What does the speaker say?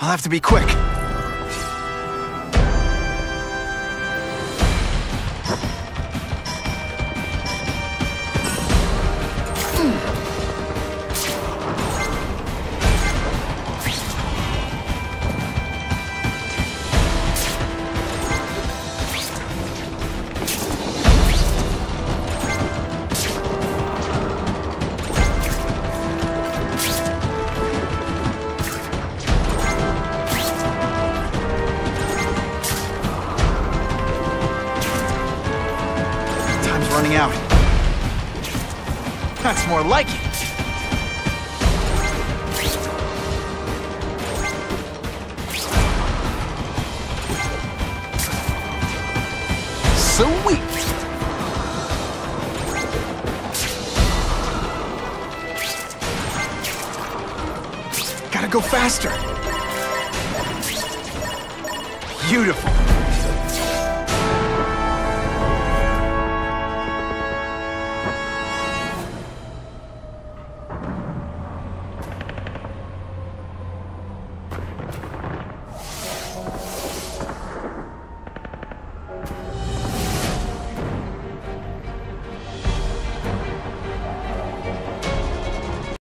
I'll have to be quick. Running out. That's more like it. Sweet. Gotta go faster. Beautiful.